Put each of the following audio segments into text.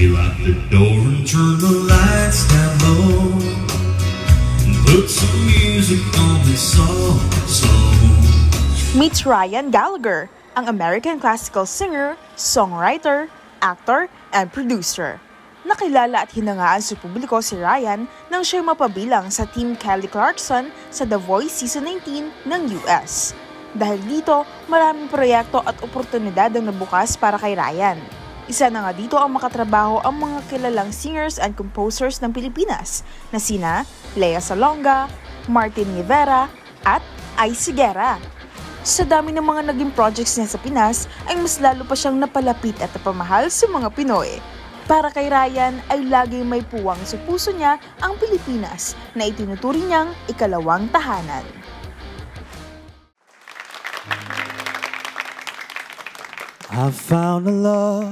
baby, lock the door and turn the lights down low. Put some music on this song, slow. Meet Ryan Gallagher, ang American classical singer, songwriter, actor, and producer. Nakilala at hinangaan sa publiko si Ryan nang siya'y mapabilang sa Team Kelly Clarkson sa The Voice Season 19 ng US. Dahil dito, maraming proyekto at oportunidad ang nabukas para kay Ryan. Isa na nga dito ang makatrabaho ang mga kilalang singers and composers ng Pilipinas na sina Lea Salonga, Martin Nievera, at Ice Segara. Sa dami ng mga naging projects niya sa Pinas, ay mas lalo pa siyang napalapit at napamahal sa mga Pinoy. Para kay Ryan ay laging may puwang sa puso niya ang Pilipinas na itinuturing niyang ikalawang tahanan. I found a love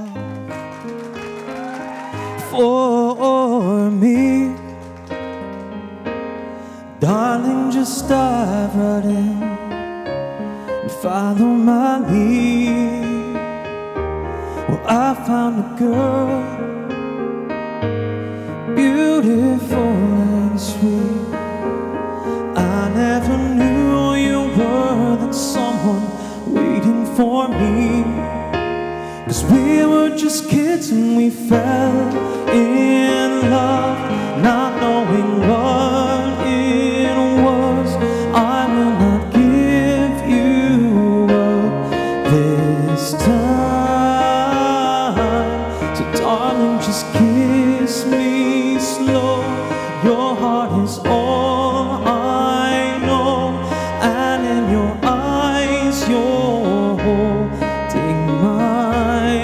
for me. Darling, just dive right in and follow my lead. Well, I found a girl, beautiful and sweet. I never knew you were that someone waiting for me. 'Cause we were just kids and we fell in love, not knowing what it was. I will not give you up this time. So darling, just kiss me slow. Your heart is all I know, and in your eyes you're holding mine.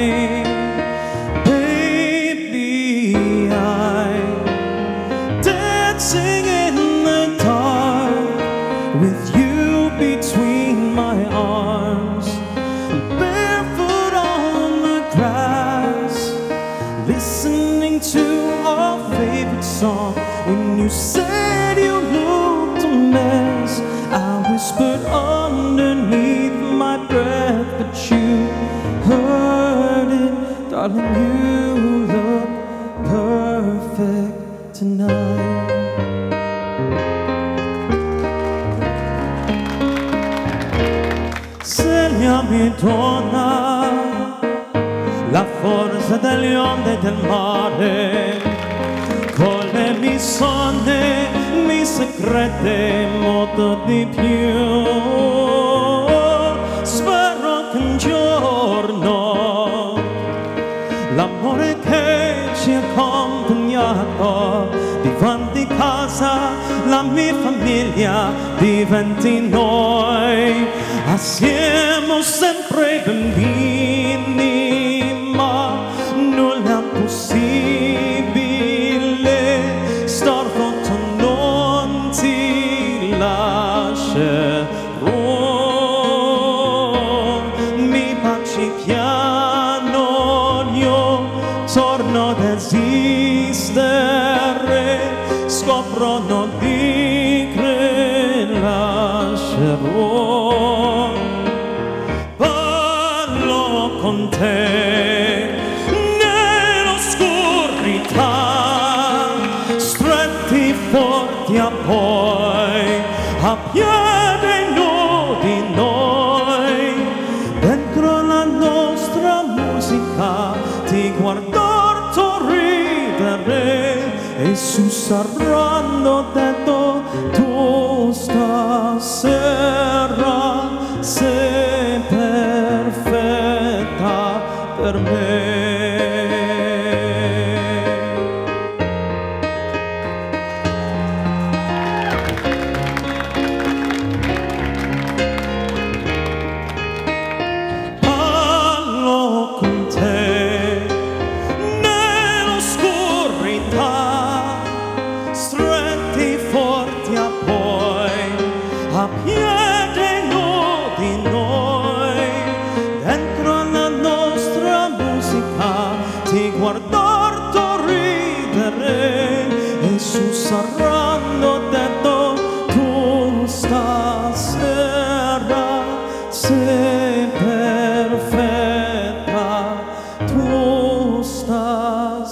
Listening to our favorite song. When you said you looked a mess, I whispered underneath my breath, but you heard it. Darling, you look perfect tonight. Segnami donna la forza delle onde del mare, con le mie sonde, mi segrete molto di più. Spero che un giorno l'amore che ci ha accompagnato diventi casa, la mia famiglia diventi noi. Assieme sempre bambini, possibile star pronto, non ti lascerò, mi baci piano, io torno ad esistere, scopro non ti rilascerò, parlo con te. Forti a poi, a pieno di noi, dentro la nostra musica ti guardo sorridere e sussurrando dentro tu stasera sei perfetta per me. Sussurrando dentro tu stasera sei perfetta, tu stasera.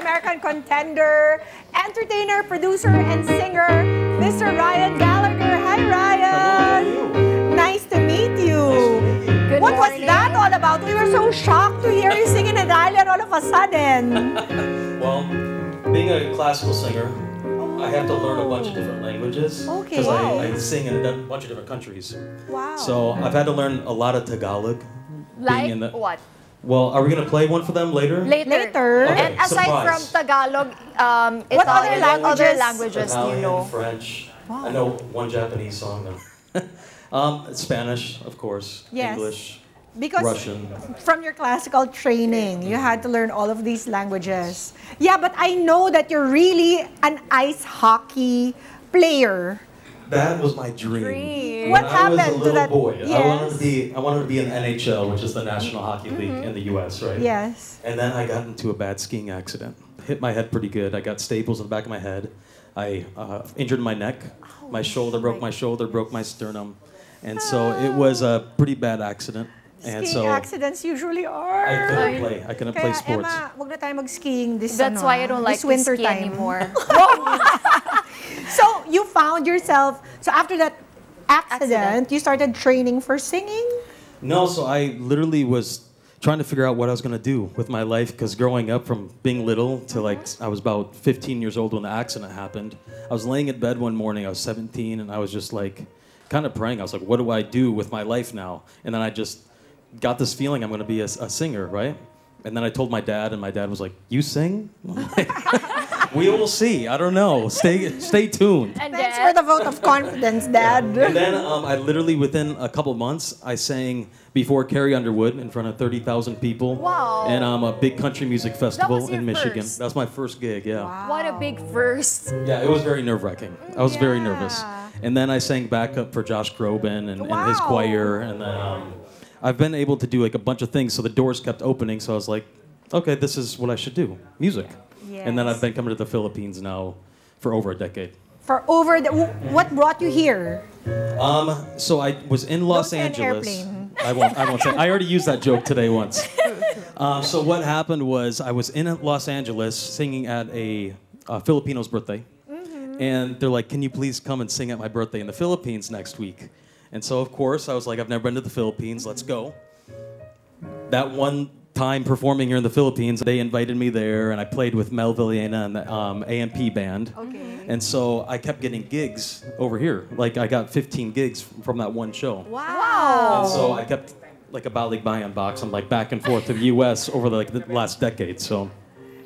American contender, entertainer, producer, and singer, Mr. Ryan Gallagher. Hi, Ryan. Hello, nice to meet you. Good what morning. Was that all about? We were so shocked to hear you singing an island all of a sudden. Well, being a classical singer, I have to learn a bunch of different languages. Okay. Because wow. I sing in a bunch of different countries. Wow. So I've had to learn a lot of Tagalog. Like what? Well, are we going to play one for them later? Later. Okay, and aside from Tagalog, what other languages do you know? French. Wow. I know one Japanese song, though. Spanish, of course. Yes. English. Because Russian. From your classical training, you had to learn all of these languages. Yeah, but I know that you're really an ice hockey player. That was my dream. What happened to that? When I was a little boy, yes. I wanted to be in NHL, which is the National Hockey League in the U.S., right? Yes. And then I got into a bad skiing accident. Hit my head pretty good. I got staples in the back of my head. I injured my neck, my shoulder, broke my shoulder, broke my sternum. And so it was a pretty bad accident. And skiing accidents usually are. I couldn't play sports. Emma, wag na tayo mag-skiing this summer. That's why I don't like to ski anymore. So you found yourself. So after that accident, you started training for singing? No, so I literally was trying to figure out what I was going to do with my life, because growing up from being little to like I was about 15 years old when the accident happened, I was laying in bed one morning. I was 17 and I was just like kind of praying. I was like, what do I do with my life now? And then I just got this feeling I'm going to be a singer, right? And then I told my dad, and my dad was like, you sing? Like, we will see. I don't know. Stay tuned. And thanks for the vote of confidence, Dad. Yeah. And then I literally, within a couple months, I sang before Carrie Underwood in front of 30,000 people. Wow. And a big country music festival in Michigan. First. That's my first gig, yeah. Wow. What a big first. Yeah, it was very nerve-wracking. I was very nervous. And then I sang backup for Josh Groban and his choir. And then... I've been able to do like a bunch of things, so the doors kept opening, so I was like, okay, this is what I should do, music. Yes. And then I've been coming to the Philippines now for over a decade. For over, what brought you here? So I was in Los Angeles. I won't say, I already used that joke today once. So what happened was I was in Los Angeles singing at a Filipino's birthday, and they're like, can you please come and sing at my birthday in the Philippines next week? And so, of course, I was like, I've never been to the Philippines, let's go. That one time performing here in the Philippines, they invited me there, and I played with Mel Villena and the A.M.P. band. Okay. And so I kept getting gigs over here. Like, I got 15 gigs from that one show. Wow. And so I kept, like, a Balik Bayan box. I'm, like, back and forth to the U.S. over, like, the last decade, so...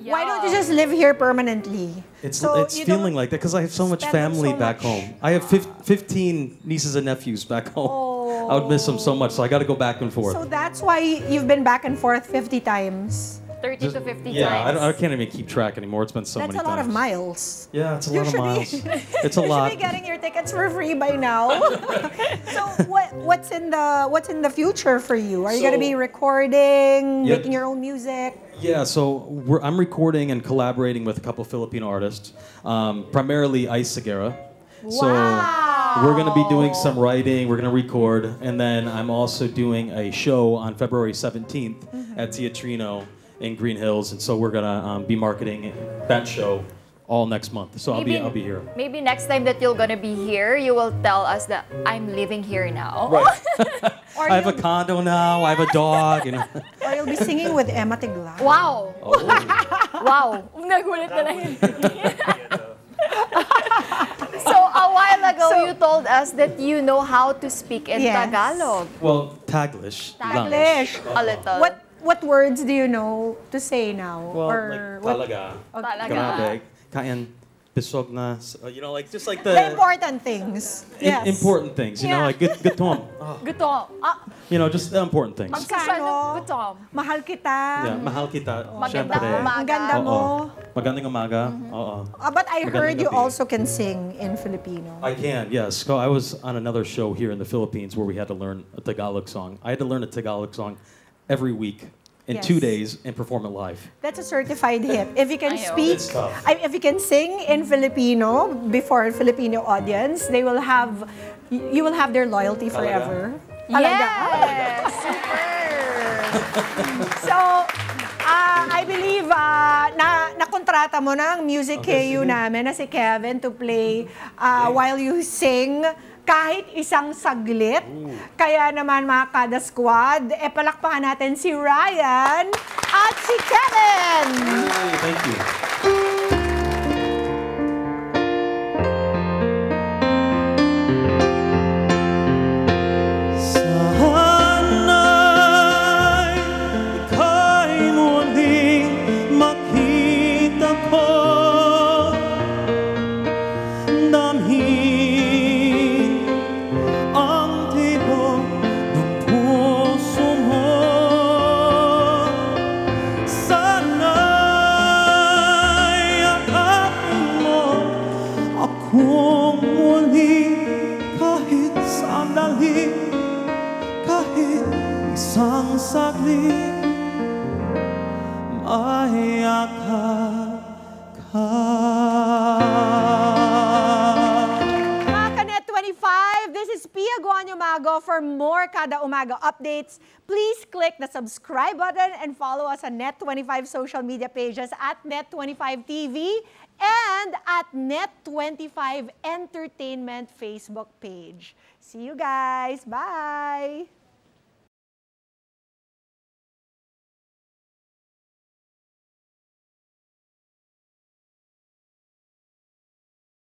Why don't you just live here permanently? It's feeling like that because I have so much family back home. I have 15 nieces and nephews back home. Oh. I would miss them so much, so I got to go back and forth. So that's why you've been back and forth 50 times. 30 to 50 times. Yeah, I can't even keep track anymore. It's been so many times. That's a lot of miles. Yeah, it's a lot of miles. It's a lot. You should be getting your tickets for free by now. So what's in the future for you? Are you going to be recording, making your own music? Yeah, so I'm recording and collaborating with a couple of Filipino artists, primarily Ice Segara. Wow. So we're going to be doing some writing, we're going to record, and then I'm also doing a show on February 17th at Teatrino in Green Hills, and so we're going to be marketing that show all next month. So I'll be here. Maybe next time that you're going to be here, you will tell us that I'm living here now. Right. I have a condo now, I have a dog, you know. Or you'll be singing with Emma Tiglao. Wow. Oh. Wow. Nagulat na lang. So a while ago, you told us that you know how to speak in Tagalog. Well, Taglish. A little. What words do you know to say now? Well, or like talaga. Okay. Talaga. Grabe. Kain. Pisog na, you know, like, just like the important things. Yes. Important things, you know, like gutom. Gutom. You know, just the important things. Magkano? Gutom. Mahal kita. Yeah, mahal kita. Magandang umaga. Maganda mo. Magandang umaga. But I heard you also can sing in Filipino. I can, yes. I was on another show here in the Philippines where we had to learn a Tagalog song. I had to learn a Tagalog song every week. In 2 days and perform it live. That's a certified hit. If you can speak, if you can sing in Filipino before a Filipino audience, they will have, you will have their loyalty forever. Yes, super. So, I believe nakontrata mo ng Music KU namin na si Kevin to play while you sing. Kahit isang saglit. Kaya naman mga Kada Squad, palakpakan natin si Ryan at si Kevin! Thank you. Sana'y ika'y muling makita ko damhin isang saglit, mayakap ka. Mga NET25, this is Pia Guanyomago. For more Kada Umaga updates, please click the subscribe button and follow us on NET25 social media pages at NET25 TV and at NET25 Entertainment Facebook page. See you guys. Bye!